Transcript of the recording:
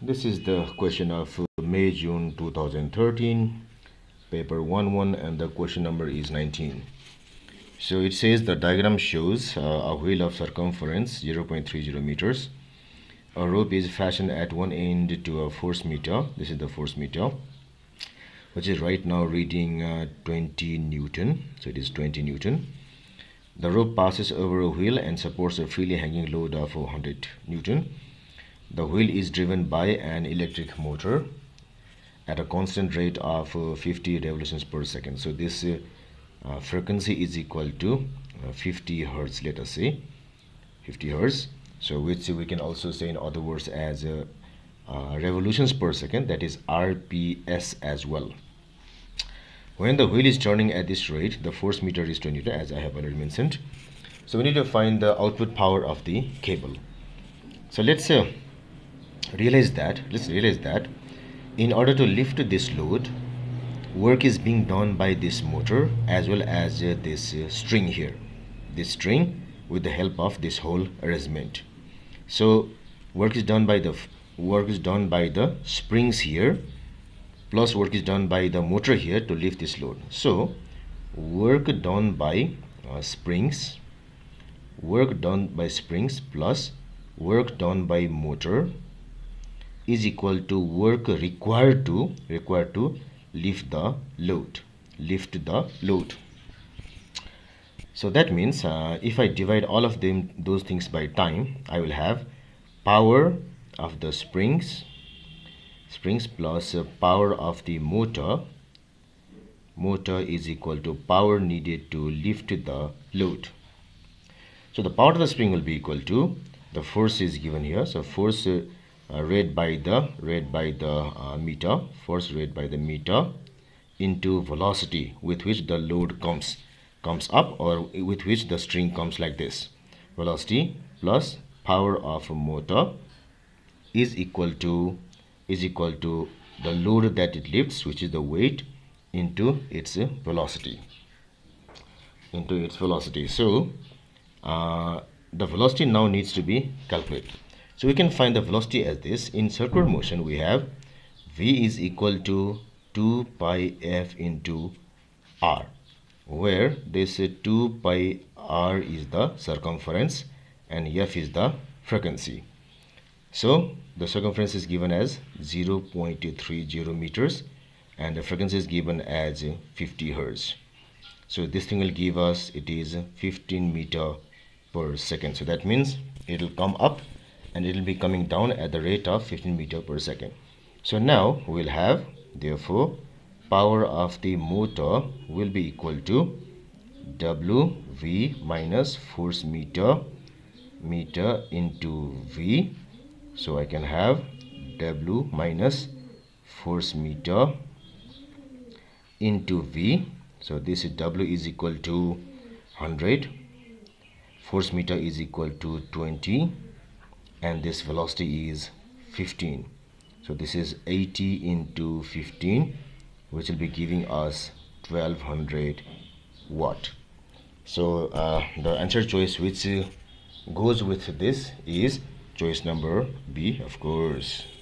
This is the question of May-June 2013, paper 11, and the question number is 19. So it says the diagram shows a wheel of circumference 0.30 meters. A rope is fastened at one end to a force meter. This is the force meter, which is right now reading 20 Newton. So it is 20 Newton. The rope passes over a wheel and supports a freely hanging load of 100 Newton. The wheel is driven by an electric motor at a constant rate of 50 revolutions per second. So this frequency is equal to 50 hertz, let us say 50 hertz. So which we can also say in other words as revolutions per second, that is RPS as well. When the wheel is turning at this rate, the force meter is 2 Newton, as I have already mentioned. So we need to find the output power of the cable. So let's realize that in order to lift this load, work is being done by this motor as well as this string here, this string with the help of this whole arrangement. So work is done by the springs here, plus work is done by the motor here to lift this load. So work done by springs plus work done by motor is equal to work required to lift the load. So that means if I divide all of them, those things by time, I will have power of the springs plus power of the motor is equal to power needed to lift the load. So the power of the spring will be equal to, the force is given here, so force read by the meter into velocity with which the load comes up, or with which the string comes, like this. Velocity plus power of motor is equal to the load that it lifts, which is the weight, into its velocity. So the velocity now needs to be calculated. So we can find the velocity as this. In circular motion, we have V is equal to 2 pi F into R, where this 2 pi R is the circumference and F is the frequency. So the circumference is given as 0.30 meters and the frequency is given as 50 hertz. So this thing will give us, it is 15 meter per second. So that means it will come up and it will be coming down at the rate of 15 meter per second. So now we will have, therefore, power of the motor will be equal to WV minus force meter into V. So I can have W minus force meter into V. So this is W is equal to 100. Force meter is equal to 20. And this velocity is 15. So this is 80 into 15, which will be giving us 1200 watt. So the answer choice which goes with this is choice number B, of course.